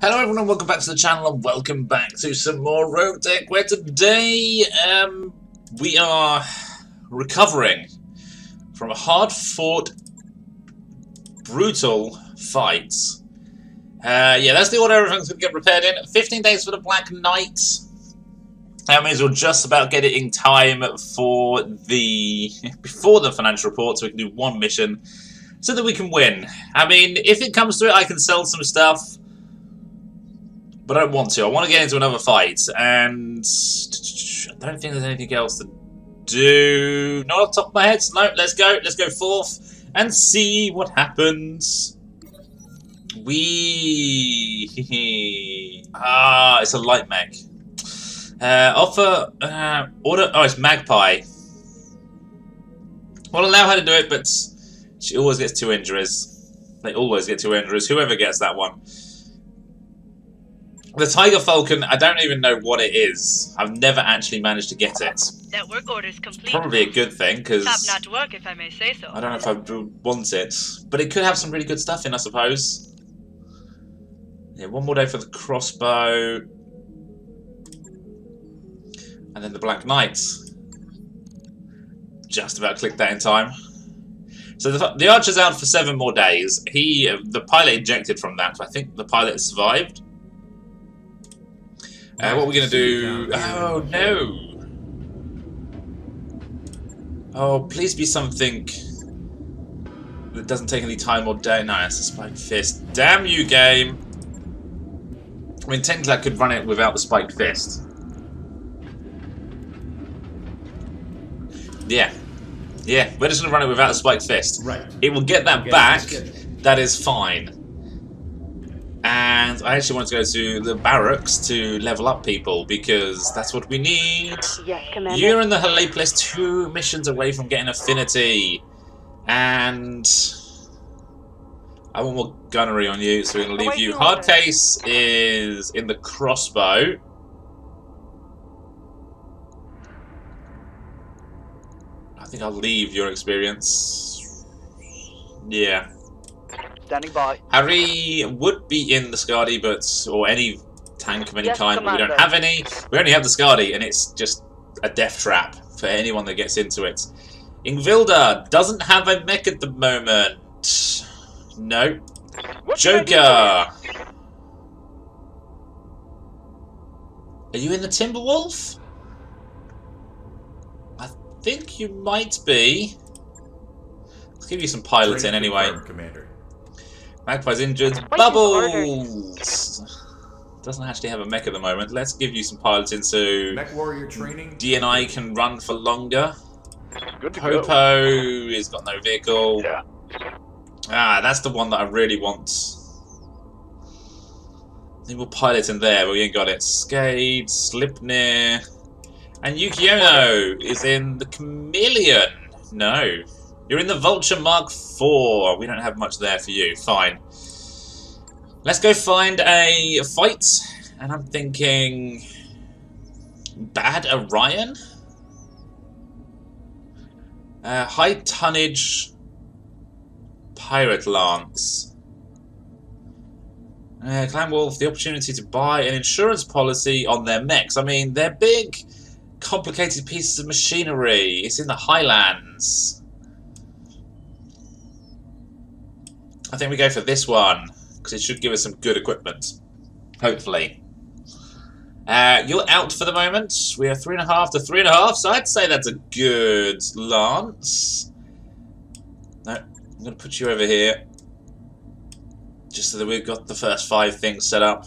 Hello everyone and welcome back to the channel and welcome back to some more RogueTech, where today we are recovering from a hard-fought, brutal fight. Yeah, that's the order everything's going to get repaired in. 15 days for the Black Knight. I may as well just about get it in time for the before the financial report, so we can do one mission so that we can win. I mean, if it comes to it, I can sell some stuff. But I don't want to. I want to get into another fight, and I don't think there's anything else to do. Not off the top of my head. No, let's go. Let's go forth and see what happens. We it's a light mag. Order. Oh, it's Magpie. Well, allow her to do it, but she always gets two injuries. They always get two injuries. Whoever gets that one. The Tiger Falcon, I don't even know what it is. I've never actually managed to get it. That work order's complete. Probably a good thing, because... Top-notch work, if I may say so. I don't know if I want it. But it could have some really good stuff in, I suppose. Yeah, one more day for the crossbow. And then the Black Knight. Just about clicked that in time. So the Archer's out for 7 more days. The pilot ejected from that. I think the pilot survived. What are we going to do? Oh, no. Oh, please be something that doesn't take any time or day. No, it's a Spiked Fist. Damn you, game. I mean, technically I could run it without the Spiked Fist. Yeah. Yeah, we're just going to run it without the Spiked Fist. Right. It will get that back. That is fine. And I actually want to go to the barracks to level up people, because that's what we need. Yes, Commander. You're in the Hellepolis 2 missions away from getting affinity. And I want more gunnery on you, so we're going to leave you. Hardcase is in the crossbow. I think I'll leave your experience. Yeah. Standing by. Harry would be in the Skadi, but or any tank of any kind, but we don't have any. We only have the Skadi, and it's just a death trap for anyone that gets into it. Ingvilda doesn't have a mech at the moment. No. Joker! Are you in the Timberwolf? I think you might be. I'll give you some pilots in anyway. Commander. Magpie's injured. Bubbles! Doesn't actually have a mech at the moment. Let's give you some pilots in so mech warrior training. D&I can run for longer. Good to Popo go. Has got no vehicle. Yeah. Ah, that's the one that I really want. I think we'll pilot in there, but we ain't got it. Skade, Slipnir. And Yukiono is in the Chameleon. No. You're in the Vulture Mark 4. We don't have much there for you. Fine. Let's go find a fight. And I'm thinking... Bad Orion? High Tonnage... Pirate Lance. Clan Wolf, the opportunity to buy an insurance policy on their mechs. I mean, they're big, complicated pieces of machinery. It's in the Highlands. I think we go for this one, because it should give us some good equipment. Hopefully. You're out for the moment. We are 3.5 to 3.5, so I'd say that's a good lance. No, I'm going to put you over here. Just so that we've got the first 5 things set up.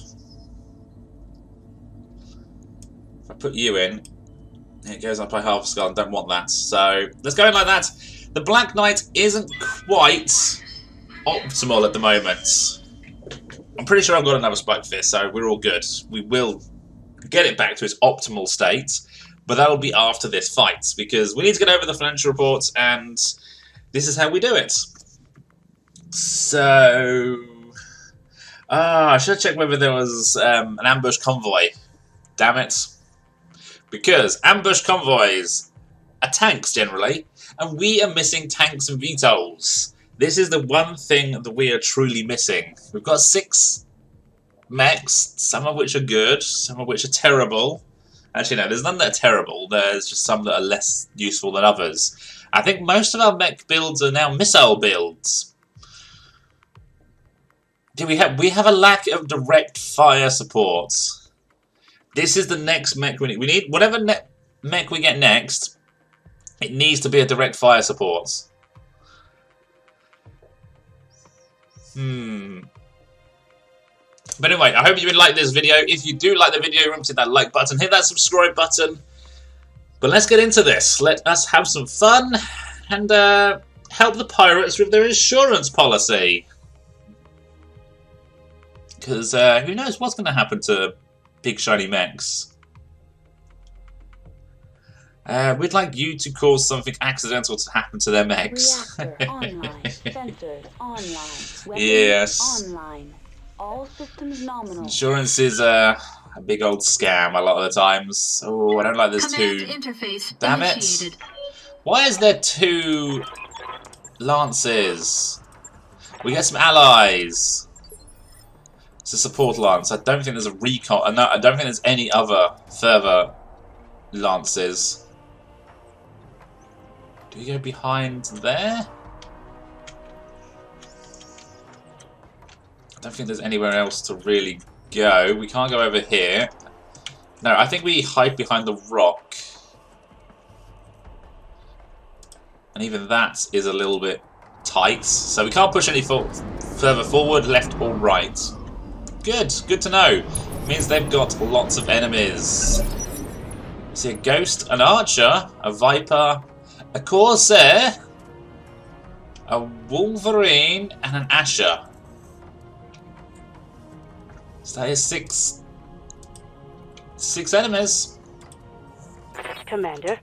If I put you in, it goes up by half a skull and don't want that. So, let's go in like that. The Black Knight isn't quite... optimal at the moment. I'm pretty sure I've got another Spiked Fist, so we're all good. We will get it back to its optimal state, but that'll be after this fight, because we need to get over the financial reports, and this is how we do it. So... I should have checked whether there was an ambush convoy. Damn it. Because ambush convoys are tanks, generally, and we are missing tanks and VTOLs. This is the one thing that we are truly missing. We've got 6 mechs, some of which are good, some of which are terrible. Actually, no, there's none that are terrible. There's just some that are less useful than others. I think most of our mech builds are now missile builds. We have a lack of direct fire support. This is the next mech we need. We need whatever mech we get next, it needs to be a direct fire support. But anyway, I hope you did like this video. If you do like the video, remember to hit that like button, hit that subscribe button. But let's get into this. Let us have some fun and help the pirates with their insurance policy. Because who knows what's going to happen to big shiny mechs. We'd like you to cause something accidental to happen to their mechs. Reactor online. Sensors online. Weapons online. All systems nominal. Insurance is a big old scam a lot of the times. Oh, I don't like this too. Damn it. Why is there two lances? We get some allies. It's a support lance. I don't think there's a recon. No, I don't think there's any other further lances. Do we go behind there? I don't think there's anywhere else to really go. We can't go over here. No, I think we hide behind the rock. And even that is a little bit tight. So we can't push any further forward, left or right. Good, good to know. It means they've got lots of enemies. See a Ghost, an Archer, a Viper, a Corsair, a Wolverine, and an Asher. So that is six enemies. Commander.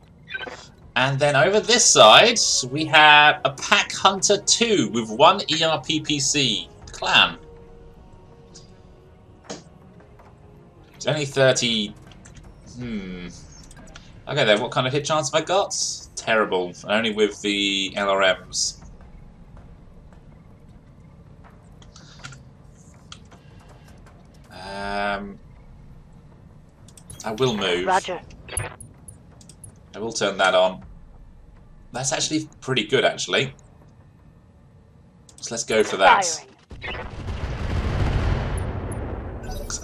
And then over this side, we have a Pack Hunter 2 with one ERPPC clan. It's only 30. Okay then, what kind of hit chance have I got? Terrible, only with the LRMs. I will move. Roger. I will turn that on. That's actually pretty good, actually. So let's go for that.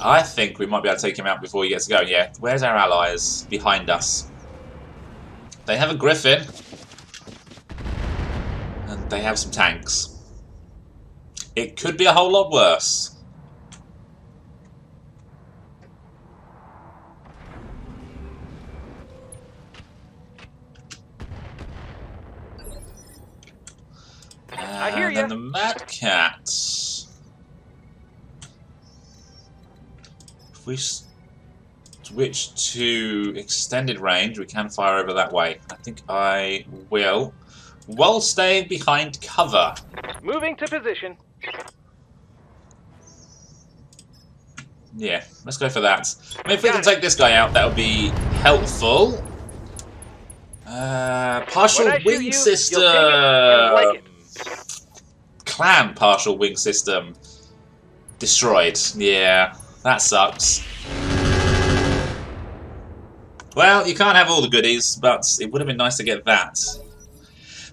I think we might be able to take him out before he gets to go. Yeah, where's our allies? Behind us. They have a Griffin. And they have some tanks. It could be a whole lot worse. I hear you. And then the Mad Cat. We switch to extended range, we can fire over that way. I think I will, while staying behind cover. Moving to position. Yeah, let's go for that. I mean, if we can take this guy out, that would be helpful. Partial wing system. Clan partial wing system. Destroyed. Yeah. That sucks. Well, you can't have all the goodies, but it would have been nice to get that.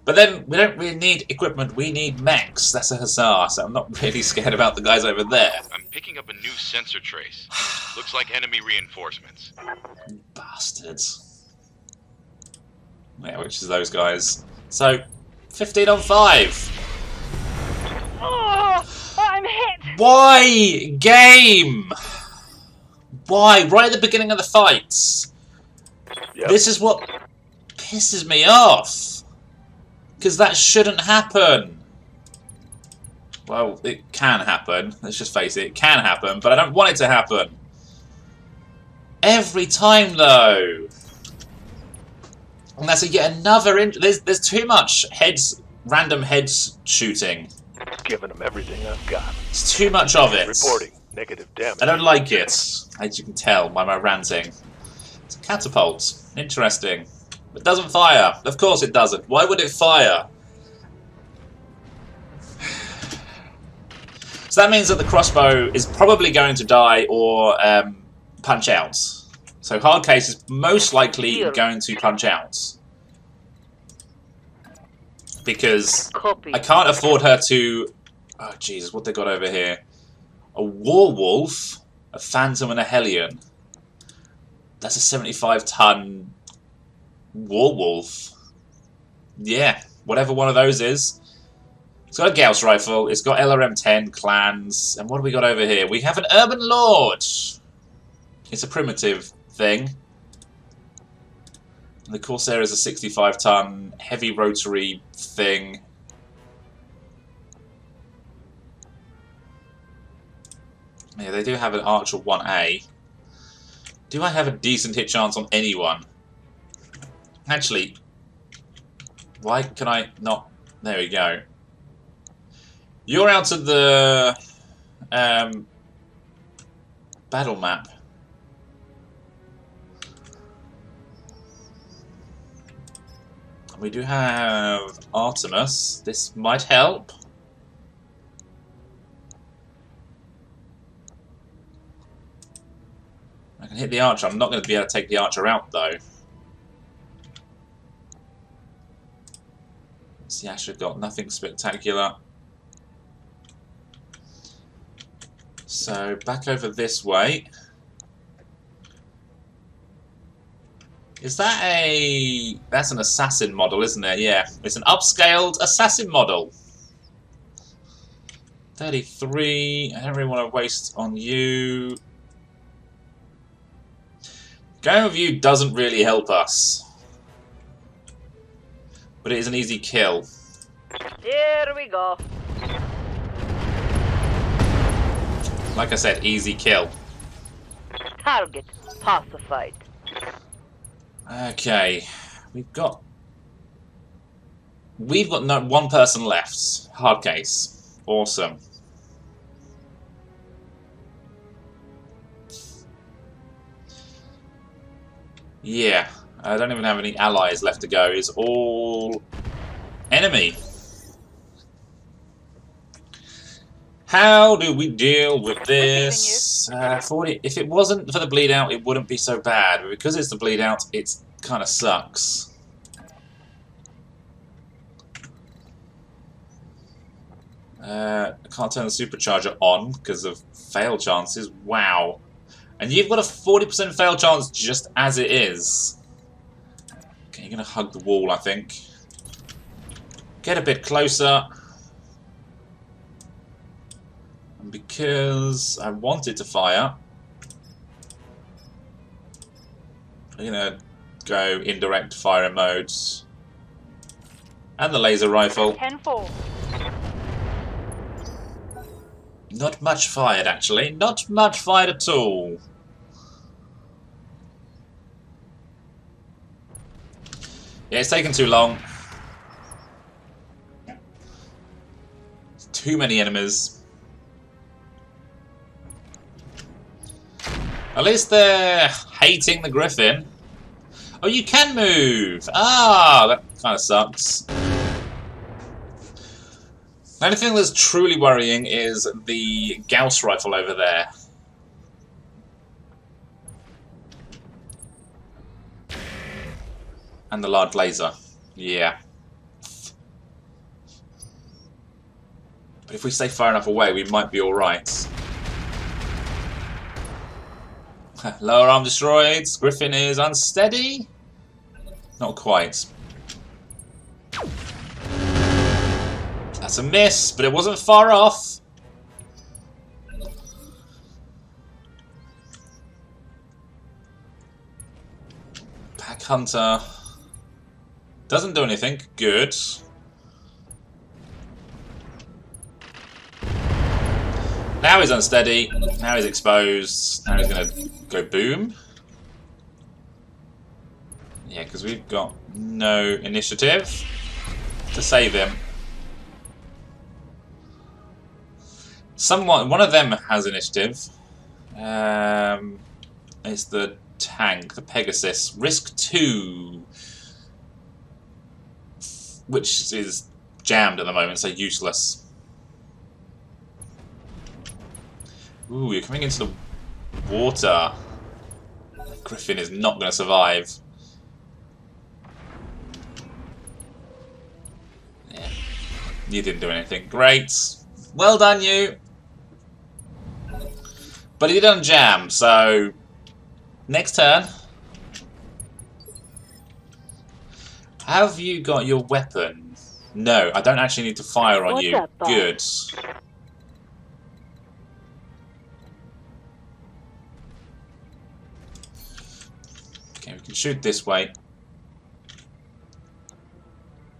But then, we don't really need equipment, we need mechs. That's a hussar, so I'm not really scared about the guys over there. I'm picking up a new sensor trace. Looks like enemy reinforcements. Bastards. Yeah, which is those guys. So, 15 on 5. Why? Game! Why? Right at the beginning of the fights. Yep. This is what pisses me off. Because that shouldn't happen. Well, it can happen. Let's just face it. It can happen, but I don't want it to happen. Every time, though. And that's yet another... There's too much heads, random heads shooting. Giving them everything I've got. It's too much of it. Reporting negative damage. I don't like it, as you can tell by my ranting. It's a catapult. Interesting. It doesn't fire. Of course it doesn't. Why would it fire? So that means that the crossbow is probably going to die or punch out. So Hardcase is most likely going to punch out. Because I can't afford her to... Oh, Jesus, what they got over here? A Warwolf, a Phantom, and a Hellion. That's a 75-ton Warwolf. Yeah, whatever one of those is. It's got a Gauss rifle, it's got LRM 10, clans, and what have we got over here? We have an Urban Lord! It's a primitive thing. The Corsair is a 65-ton heavy rotary thing. Yeah, they do have an Archer 1A. Do I have a decent hit chance on anyone? Actually, why can I not... There we go. You're out of the battle map. We do have Artemis. This might help. I can hit the Archer. I'm not going to be able to take the Archer out, though. Let's see, Asher got nothing spectacular. So, back over this way. Is that a... That's an Assassin model, isn't it? Yeah. It's an upscaled Assassin model. 33. I don't really want to waste on you. Going with you doesn't really help us. But it is an easy kill. Here we go. Like I said, easy kill. Target pacified. Okay, we've got no one person left. Hardcase, awesome. Yeah, I don't even have any allies left to go. It's all enemy. How do we deal with this? 40. If it wasn't for the bleed out, it wouldn't be so bad. But because it's the bleed out, it kind of sucks. I can't turn the supercharger on because of fail chances. Wow. And you've got a 40% fail chance just as it is. Okay, you're going to hug the wall, I think. Get a bit closer. Because I wanted to fire, I'm gonna go indirect fire modes and the laser rifle. 10-4. Not much fired, actually. Not much fired at all. Yeah, it's taken too long. There's too many enemies. At least they're hating the Griffin. Oh, you can move! Ah, that kind of sucks. The only thing that's truly worrying is the Gauss rifle over there. And the large laser. Yeah. But if we stay far enough away, we might be alright. Lower arm destroyed. Griffin is unsteady. Not quite. That's a miss, but it wasn't far off. Pack Hunter doesn't do anything. Good. Now he's unsteady. Now he's exposed. Now he's going to go boom. Yeah, because we've got no initiative to save him. Someone, one of them has initiative. It's the tank, the Pegasus. Risk 2. Which is jammed at the moment, so useless. Ooh, you're coming into the water. Griffin is not going to survive. Yeah. You didn't do anything. Great. Well done, you. But he didn't jam, so... Next turn. Have you got your weapon? No, I don't actually need to fire on you. Good. Okay, we can shoot this way.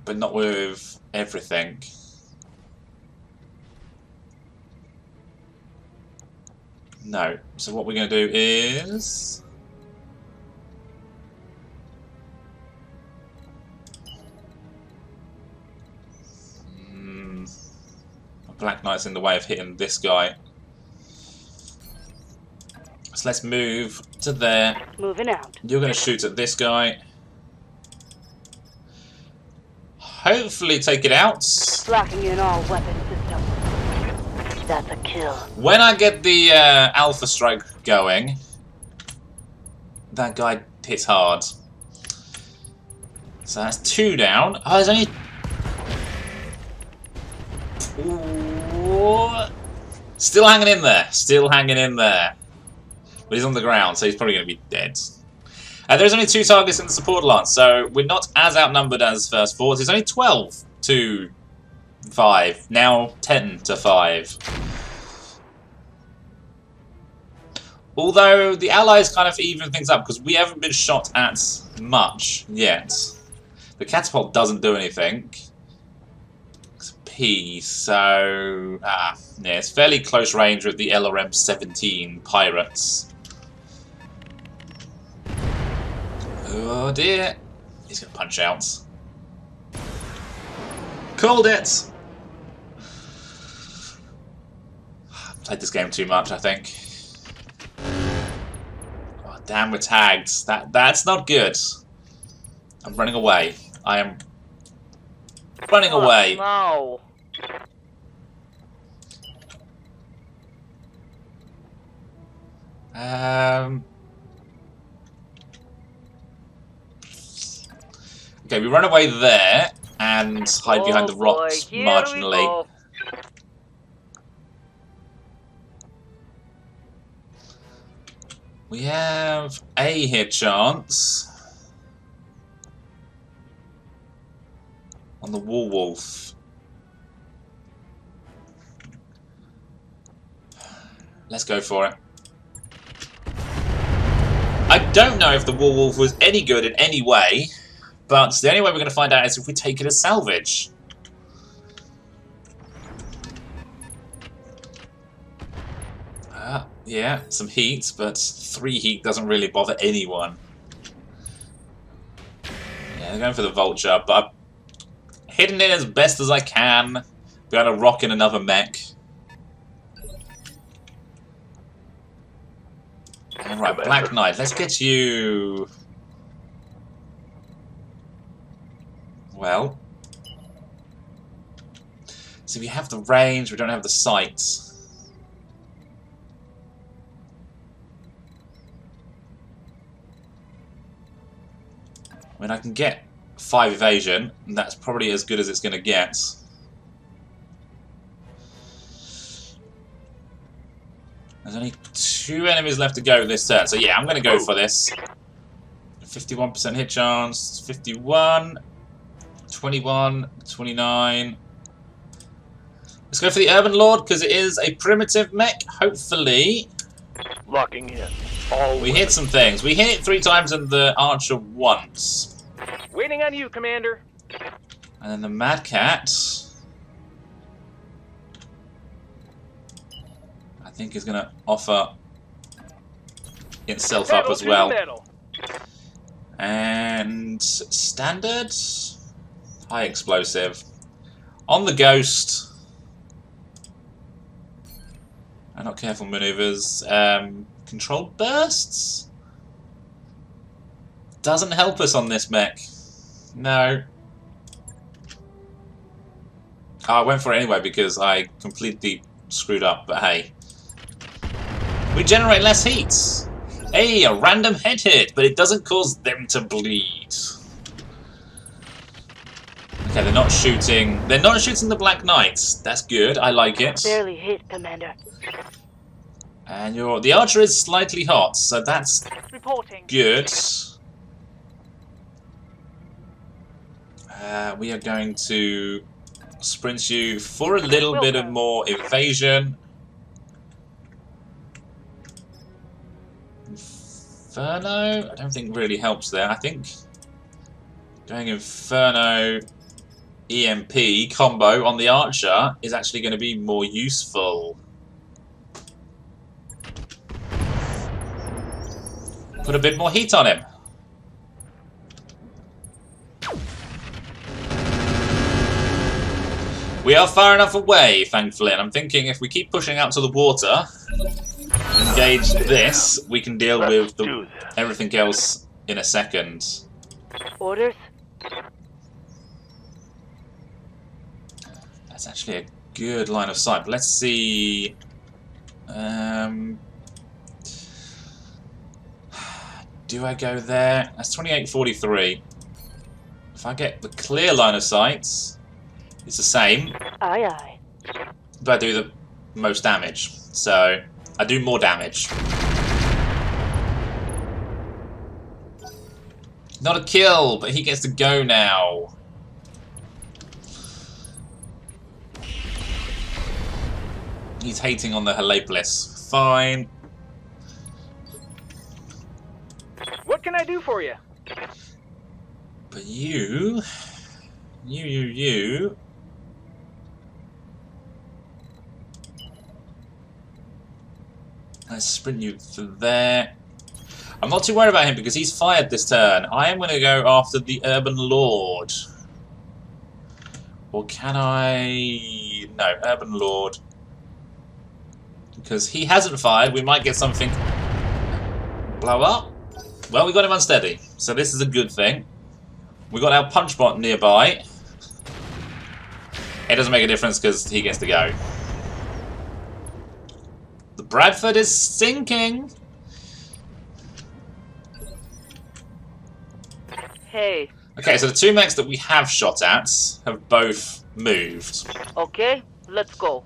But not with everything. No. So what we're going to do is... Black Knight's in the way of hitting this guy. So let's move to there. Moving out. You're going to shoot at this guy. Hopefully take it out. Locking in all weapon system. That's a kill. When I get the Alpha Strike going, that guy hits hard. So that's two down. Oh, there's only... Ooh. Still hanging in there. Still hanging in there. But he's on the ground, so he's probably going to be dead. There's only two targets in the support lance, so we're not as outnumbered as first force. It's only 12 to 5. Now 10 to 5. Although the allies kind of even things up, because we haven't been shot at much yet. The catapult doesn't do anything. So yeah, it's fairly close range with the LRM 17 pirates. Oh dear, he's gonna punch out. Called it. I've played this game too much, I think. Oh damn, we're tagged. That's not good. I'm running away. I am running away. No. Okay, we run away there and hide behind the rocks marginally. We have a hit chance on the Warwolf. Let's go for it. I don't know if the Warwolf was any good in any way, but the only way we're going to find out is if we take it as salvage. Yeah, some heat, but 3 heat doesn't really bother anyone. Yeah, they're going for the Vulture, but I've hidden it as best as I can. We're going to rock in another mech. Alright, Black Knight, let's get you... Well... So we have the range, we don't have the sight. I mean, I can get 5 evasion, and that's probably as good as it's going to get. There's only 2 enemies left to go this turn, so yeah, I'm going to go for this. 51% hit chance, 51, 21, 29. Let's go for the Urban Lord, because it is a primitive mech, hopefully. Locking in. We hit some things. We hit it 3 times and the Archer once. Waiting on you, Commander. And then the Mad Cat... I think he's going to offer itself up as well. And standard, high explosive on the Ghost. And not careful maneuvers. Controlled bursts doesn't help us on this mech. No. Oh, I went for it anyway because I completely screwed up. But hey. We generate less heat. Hey, a random head hit, but it doesn't cause them to bleed. Okay, they're not shooting. They're not shooting the Black Knights. That's good. I like it. Barely hit, Commander. And you're the Archer is slightly hot, so that's reporting. Good. We are going to sprint you for a little bit of more evasion. Inferno? I don't think really helps there. I think going Inferno EMP combo on the Archer is actually going to be more useful. Put a bit more heat on him. We are far enough away, thankfully, and I'm thinking if we keep pushing out to the water, engage this, we can deal with the, everything else in a second. Orders. That's actually a good line of sight. Let's see. Do I go there? That's 2843. If I get the clear line of sight. It's the same, but I do the most damage, so I do more damage. Not a kill, but he gets to go now. He's hating on the Hellepolis. Fine. What can I do for you? But you. Let's sprint you to there. I'm not too worried about him because he's fired this turn. I am going to go after the Urban Lord. Or can I... No, Urban Lord. Because he hasn't fired, we might get something... Blow up? Well, we got him unsteady. So this is a good thing. We got our punch bot nearby. It doesn't make a difference because he gets to go. Bradford is sinking. Hey. Okay, so the two mechs that we have shot at have both moved. Okay, let's go.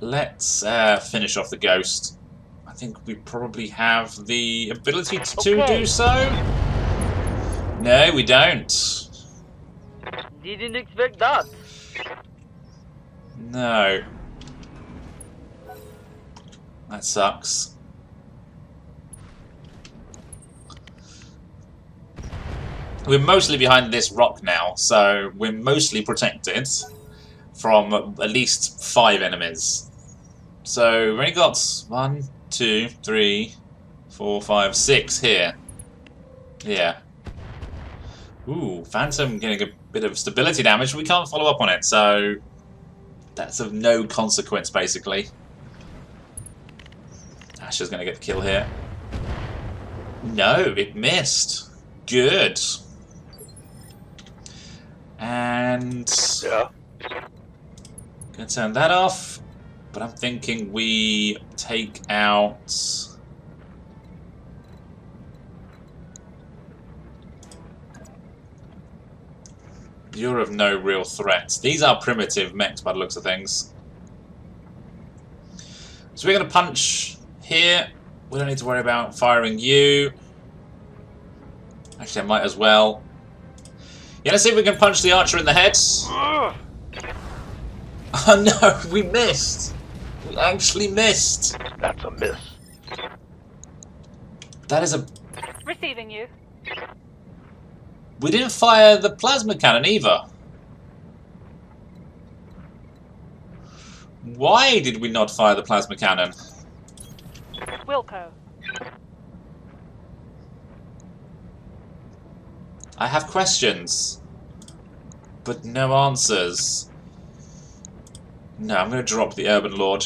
Let's finish off the Ghost. I think we probably have the ability to do so. No, we don't. Didn't expect that. No. That sucks. We're mostly behind this rock now, so we're mostly protected from at least 5 enemies. So we've only got 1, 2, 3, 4, 5, 6 here. Yeah. Ooh, Phantom getting a bit of stability damage. We can't follow up on it, so that's of no consequence, basically. Asher's going to get the kill here. No, it missed. Good. And... Yeah. Going to turn that off. But I'm thinking we take out... You're of no real threat. These are primitive mechs by the looks of things. So we're going to punch... Here, we don't need to worry about firing you. Actually, I might as well. Yeah, let's see if we can punch the Archer in the head. Oh no, we missed. We actually missed. That's a miss. That is a... Receiving you. We didn't fire the plasma cannon either. Why did we not fire the plasma cannon? Wilco. I have questions, but no answers. No, I'm going to drop the Urban Lord.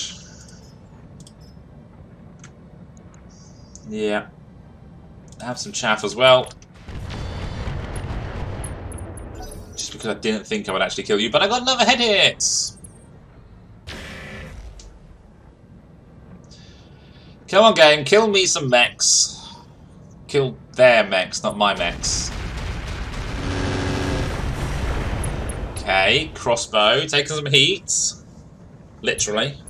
Yeah. I have some chaff as well. Just because I didn't think I would actually kill you, but I got another head hit! Come on, game, kill me some mechs. Kill their mechs, not my mechs. Okay, crossbow, taking some heat. Literally.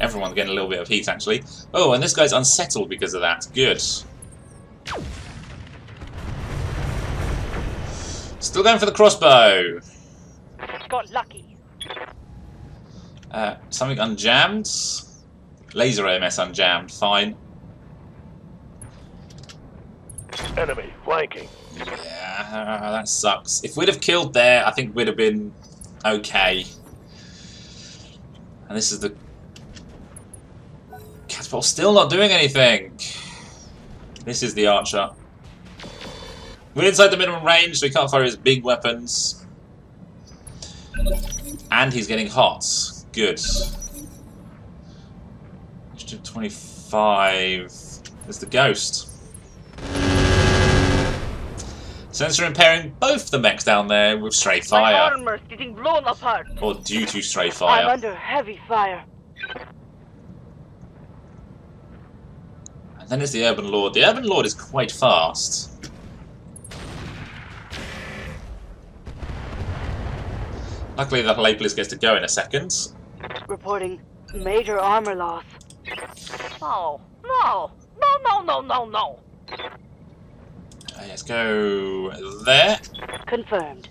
Everyone's getting a little bit of heat, actually. Oh, and this guy's unsettled because of that. Good. Still going for the crossbow. Got lucky. Something unjammed. Laser AMS unjammed. Fine. Enemy flanking. Yeah, that sucks. If we'd have killed there, I think we'd have been okay. And this is the Catapult still not doing anything. This is the Archer. We're inside the minimum range, so he can't fire his big weapons. And he's getting hot. Good. 25. There's the Ghost. Sensor impairing both the mechs down there with stray fire. My armor's getting blown apart. Or due to stray fire. I'm under heavy fire. And then there's the Urban Lord. The Urban Lord is quite fast. Luckily, the Hellepolis gets to go in a second. Reporting major armor loss. Oh, no! No, no, no, no, no! Let's go there. Confirmed.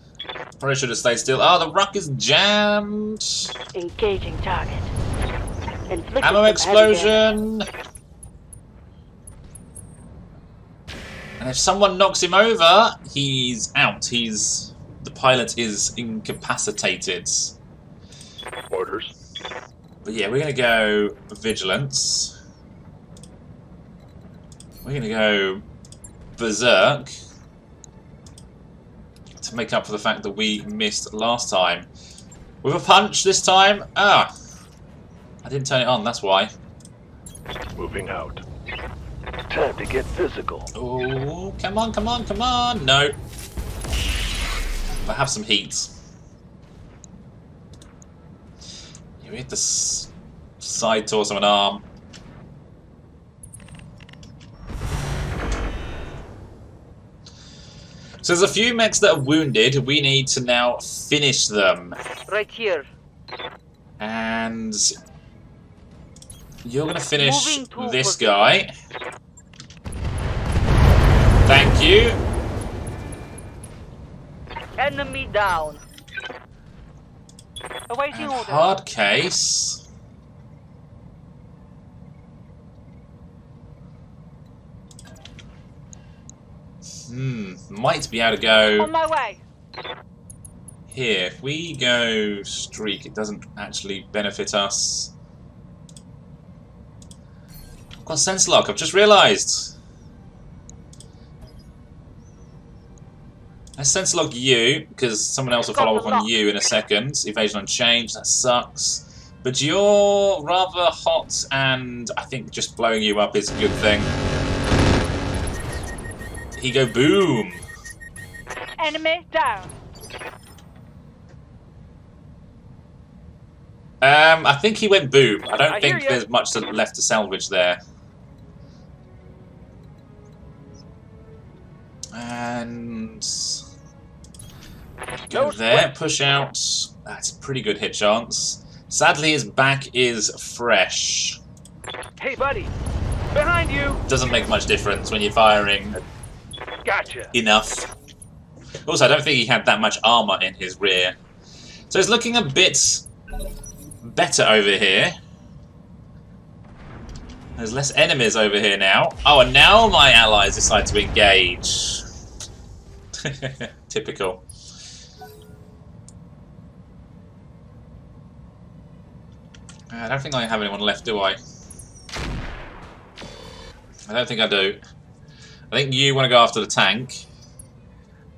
Probably should have stayed still. Ah, oh, the ruck is jammed. Engaging target. Inflicted ammo explosion. And if someone knocks him over, he's out. He's the pilot is incapacitated. Orders. But yeah, we're gonna go vigilance. We're gonna go berserk to make up for the fact that we missed last time. With a punch this time. Ah, I didn't turn it on. That's why. Moving out. Time to get physical. Oh, come on, come on, come on! No, but have some heat. Yeah, we hit the side torso and arm. So there's a few mechs that are wounded. We need to now finish them. Right here. And you're going to finish this guy. Thank you. Enemy down. Awaiting order. Hardcase. Might be able to go on my way. Here, if we go streak, it doesn't actually benefit us. I've got sense lock, I've just realised. I sense lock you, because someone else will follow up on you in a second. Evasion on change, that sucks. But you're rather hot, and I think just blowing you up is a good thing. He go boom. Enemy down. I think he went boom. I don't think there's much left to salvage there. And go there, push out. That's a pretty good hit chance. Sadly, his back is fresh. Hey, buddy, behind you. Doesn't make much difference when you're firing. Gotcha. Enough. Also, I don't think he had that much armor in his rear. So it's looking a bit better over here. There's less enemies over here now. Oh, and now my allies decide to engage. Typical. I don't think I have anyone left, do I? I don't think I do. I think you want to go after the tank,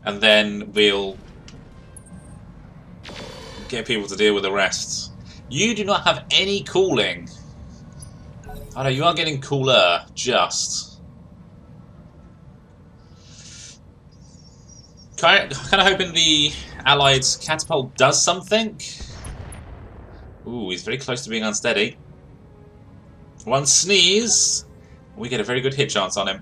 and then we'll get people to deal with the rest. You do not have any cooling. Oh no, you are getting cooler, just. Kind of hoping the allied catapult does something. Ooh, he's very close to being unsteady. One sneeze. We get a very good hit chance on him.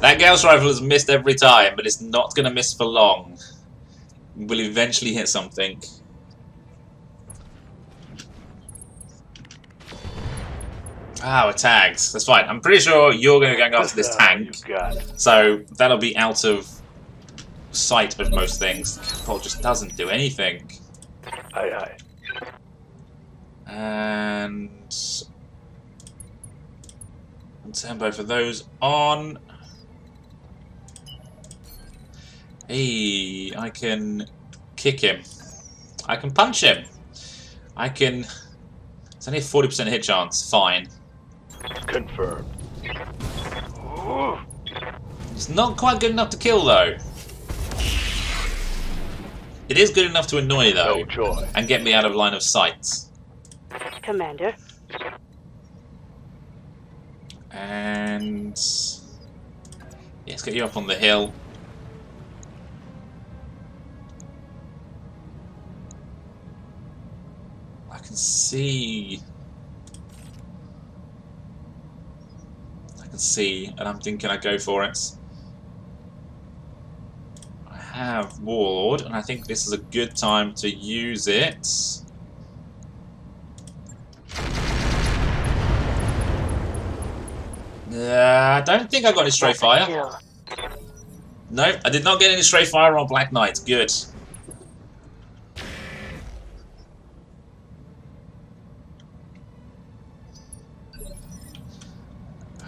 That Gauss rifle has missed every time, but it's not going to miss for long. We'll eventually hit something. Ah, we're tagged. That's fine. I'm pretty sure you're going to go after this tank. So that'll be out of sight of most things. Catapult just doesn't do anything. Aye, aye. And turn both of those on. Hey, I can kick him. I can punch him. I can... It's only a 40% hit chance. Fine. Confirmed. Ooh. It's not quite good enough to kill, though. It is good enough to annoy, though, no joy, and get me out of line of sight. Commander. And... yeah, let's get you up on the hill. I can see... I can see, and I'm thinking I go for it. Have Warlord, and I think this is a good time to use it. I don't think I got any stray fire. No, I did not get any stray fire on Black Knight. Good.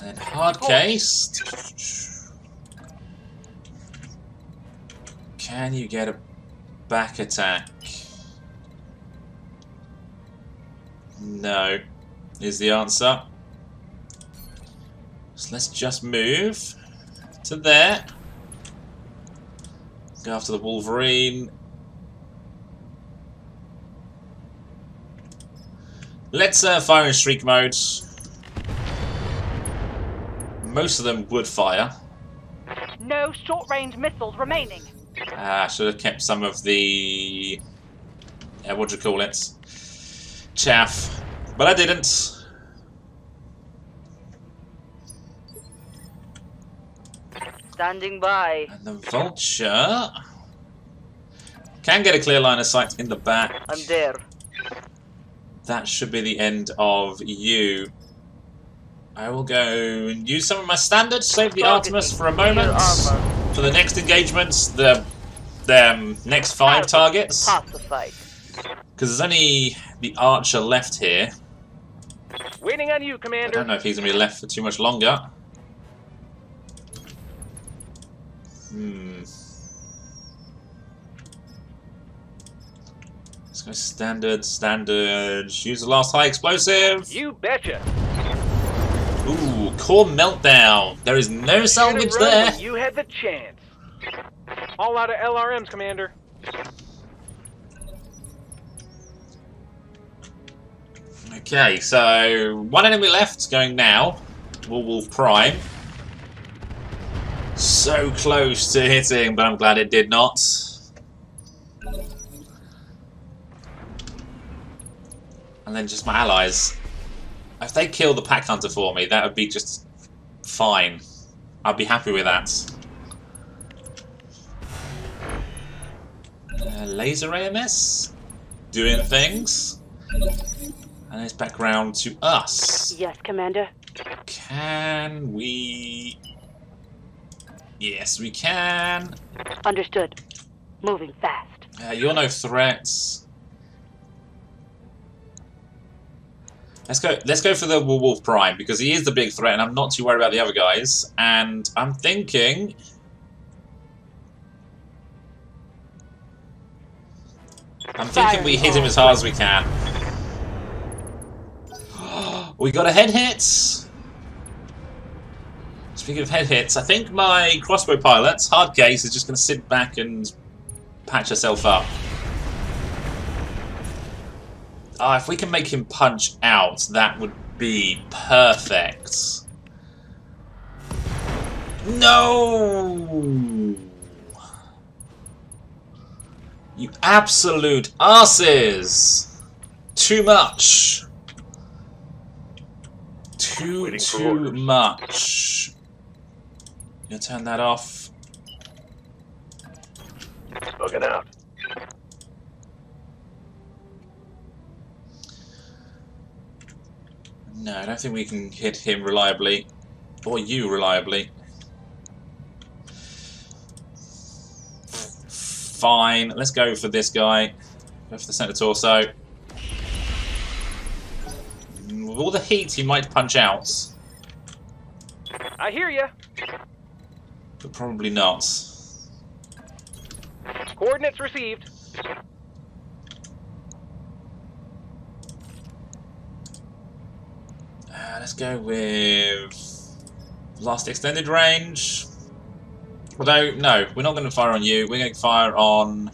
And Hardcase. Can you get a back attack? No, is the answer. So let's just move to there. Go after the Wolverine. Let's fire in streak mode. Most of them would fire. No short-range missiles remaining. I should have kept some of the... what do you call it? Chaff. But I didn't. Standing by. And the Vulture... can get a clear line of sight in the back. I'm there. That should be the end of you. I will go and use some of my standards. Save the Artemis for a moment. For the next engagements, the next 5 targets, because there's only the Archer left here. Waiting on you, Commander. I don't know if he's gonna be left for too much longer. Let's go standard. Use the last high explosive. You betcha. Ooh, core meltdown. There is no salvage there. You had the chance. All out of LRMs, Commander. Okay, so one enemy left going now. Warwolf Prime. So close to hitting, but I'm glad it did not. And then just my allies. If they kill the pack hunter for me, that would be just fine. I'd be happy with that. Laser AMS doing things, and it's back round to us. Yes, Commander. Can we? Yes, we can. Understood. Moving fast. You're no threats. Let's go for the Wolverine Prime, because he is the big threat, and I'm not too worried about the other guys. And I'm thinking... I'm thinking we hit him as hard as we can. We got a head hit! Speaking of head hits, I think my crossbow pilot, Hardcase, is just going to sit back and patch herself up. If we can make him punch out, that would be perfect. No! You absolute arses! Too much. Too much. You'll turn that off. Bugging out. No, I don't think we can hit him reliably. Or you reliably. Fine. Let's go for this guy. Go for the centre torso. With all the heat, he might punch out. I hear ya. But probably not. Coordinates received. Let's go with last extended range. Although, no, we're not going to fire on you. We're going to fire on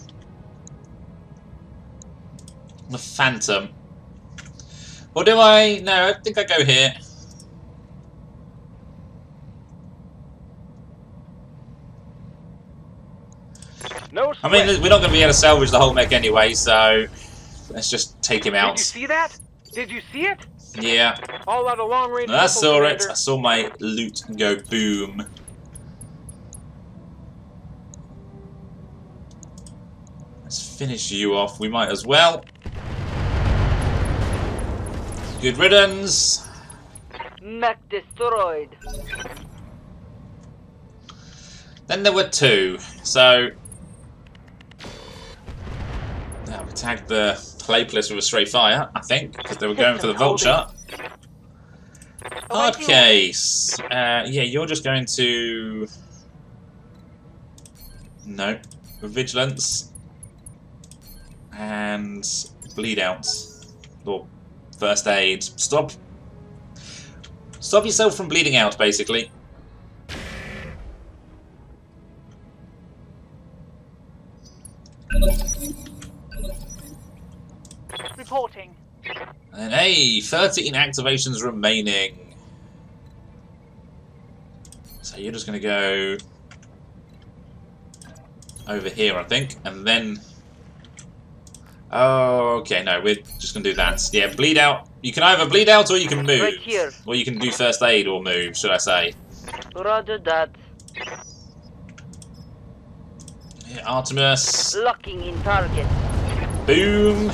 the Phantom. Or do I? No, I think I go here. No, I mean, we're not going to be able to salvage the whole mech anyway, so let's just take him out. Did you see that? Did you see it? Yeah. All out of long range. I saw it. I saw my loot go boom. Let's finish you off. We might as well. Good riddance. Mech destroyed. Then there were two. So now we tagged the Hellepolis with a stray fire, I think, because they were going for the Vulture. Hardcase. Yeah, you're just going to... No. Vigilance. And bleed out. Or first aid. Stop. Stop yourself from bleeding out, basically. Reporting. And hey, 13 activations remaining. So you're just going to go over here, I think, and then... Oh, okay, no, we're just going to do that. Yeah, bleed out. You can either bleed out or you can move. Right here. Or you can do first aid or move, should I say. Roger that. Yeah, Artemis. Locking in target. Boom.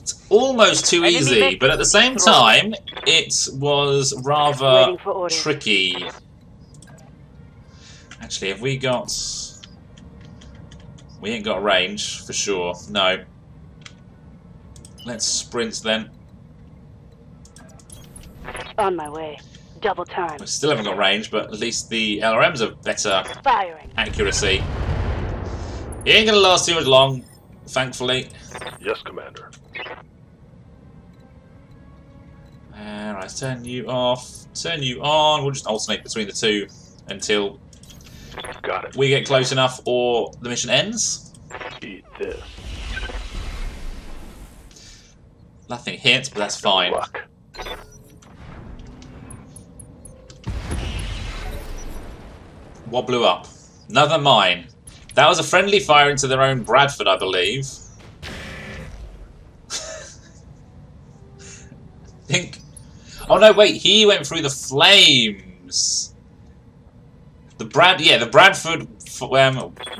It's almost too easy, but at the same time, it was rather tricky. Actually, have we got... We ain't got range, for sure. No. Let's sprint, then. On my way. Double time. We still haven't got range, but at least the LRMs have better accuracy. It ain't gonna last too much long, thankfully. Yes, Commander. Alright, turn you off, turn you on. We'll just alternate between the two until we get close enough or the mission ends. Eat this. Nothing hits, but that's fine. What blew up? Another mine. That was a friendly fire into their own Bradford, I believe. Think. Oh no, wait, he went through the flames. The Bradford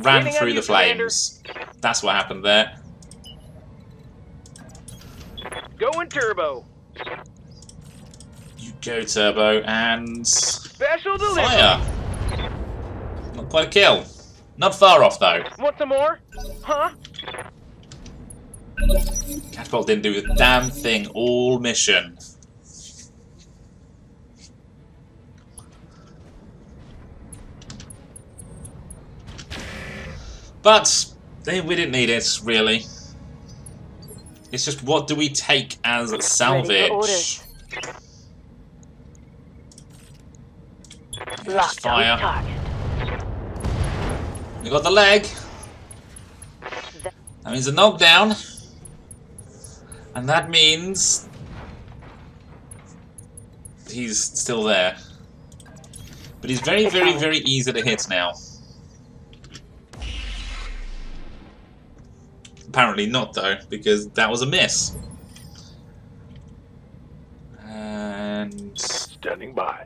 ran through the flames. That's what happened there. Going turbo. You go turbo and special delivery. Fire. Not quite a kill. Not far off though. Want some more? Huh? Catapult didn't do a damn thing all mission. But we didn't need it, really. It's just what do we take as salvage? Just fire. We got the leg. That means a knockdown. And that means he's still there. But he's very, very, very easy to hit now. Apparently not, though, because that was a miss. And... standing by.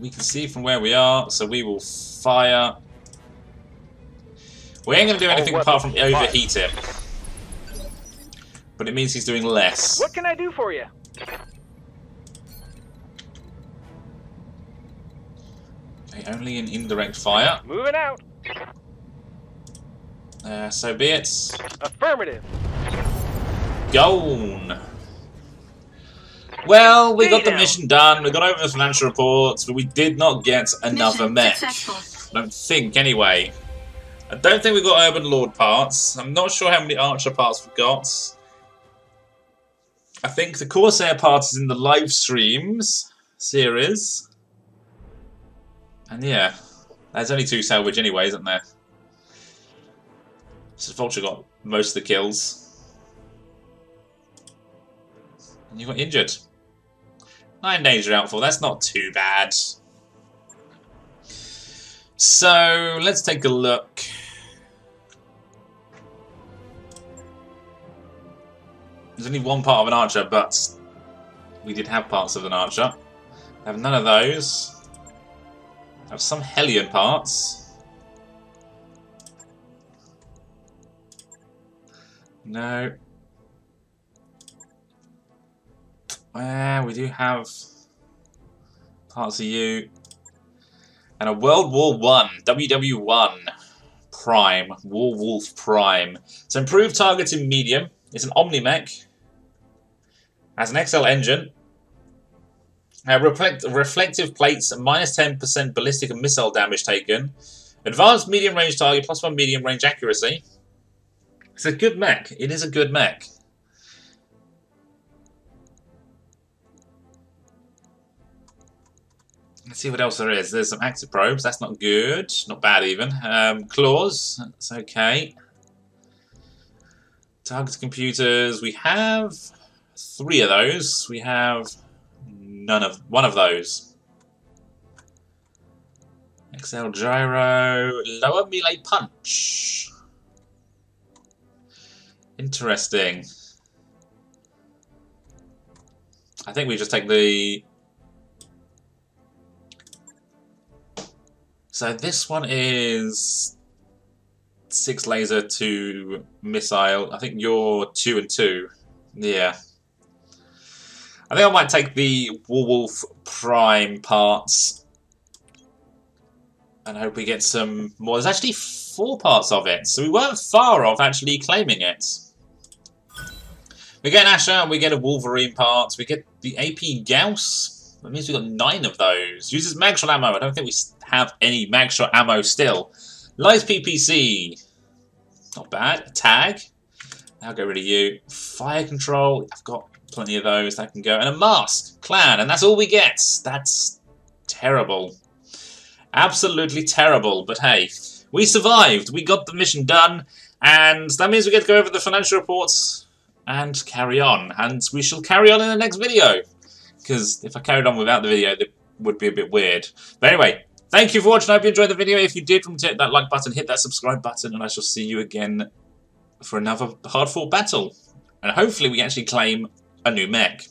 We can see from where we are, so we will fire. We ain't going to do anything apart from overheat him. But it means he's doing less. What can I do for you? Okay, only an indirect fire. Moving out. So be it. Affirmative. Gone. Well, we got the mission done. We got over the financial reports, but we did not get another mech. I don't think, anyway. I don't think we got Urban Lord parts. I'm not sure how many Archer parts we got. I think the Corsair part is in the live streams series. And yeah, there's only two salvage anyway, isn't there? So Vulture got most of the kills. And you got injured. 9 days you're out for, that's not too bad. So, let's take a look. There's only one part of an Archer, but we did have parts of an Archer. I have none of those. I have some Hellion parts. No. We do have parts of you. And a World War I, WW1 Prime, Warwolf Prime. It's improved targeting medium. It's an Omni-mech. Has an XL engine. Reflective plates, minus 10% ballistic and missile damage taken. Advanced medium range target, plus 1 medium range accuracy. It's a good mech. It is a good mech. Let's see what else there is. There's some active probes. That's not good. Not bad, even. Claws. That's okay. Target computers. We have 3 of those. We have one of those. XL gyro. Lower melee punch. Interesting. I think we just take the... So this one is 6 laser, 2 missile. I think you're 2 and 2. Yeah. I think I might take the Warwolf Prime parts. And hope we get some more. There's actually 4 parts of it. So we weren't far off actually claiming it. We get an Asher, we get a Wolverine part. We get the AP Gauss. That means we've got 9 of those. Uses Mag Shot Ammo. I don't think we have any Mag Shot Ammo still. Lies PPC. Not bad. Tag. I'll get rid of you. Fire control. I've got plenty of those. That can go. And a mask. Clan. And that's all we get. That's terrible. Absolutely terrible. But hey, we survived. We got the mission done. And that means we get to go over the financial reports and carry on. And we shall carry on in the next video. Because if I carried on without the video, that would be a bit weird. But anyway, thank you for watching. I hope you enjoyed the video. If you did, hit that like button, hit that subscribe button, and I shall see you again for another hard-fought battle. And hopefully we actually claim a new mech.